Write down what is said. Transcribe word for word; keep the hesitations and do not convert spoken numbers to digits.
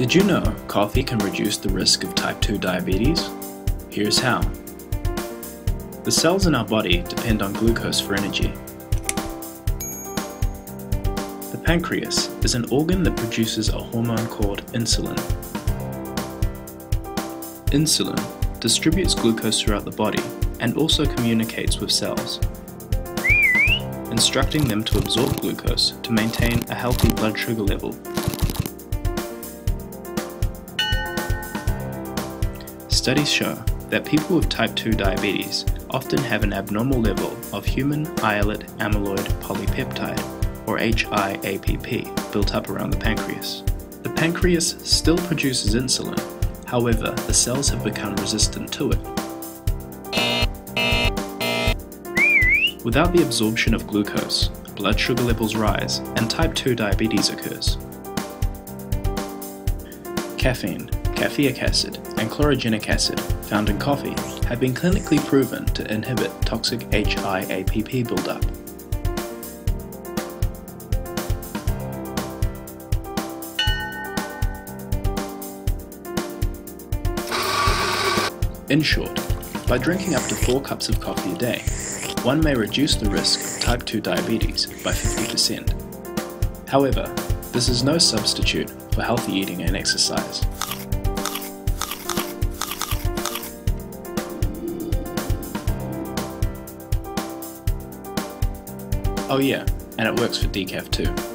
Did you know coffee can reduce the risk of type two diabetes? Here's how. The cells in our body depend on glucose for energy. The pancreas is an organ that produces a hormone called insulin. Insulin distributes glucose throughout the body and also communicates with cells, instructing them to absorb glucose to maintain a healthy blood sugar level. Studies show that people with type two diabetes often have an abnormal level of human islet amyloid polypeptide, or H I A P P, built up around the pancreas. The pancreas still produces insulin, however, the cells have become resistant to it. Without the absorption of glucose, blood sugar levels rise and type two diabetes occurs. Caffeine, caffeic acid, and chlorogenic acid found in coffee have been clinically proven to inhibit toxic H I A P P buildup. In short, by drinking up to four cups of coffee a day, one may reduce the risk of type two diabetes by fifty percent. However, this is no substitute for healthy eating and exercise. Oh yeah, and it works for decaf too.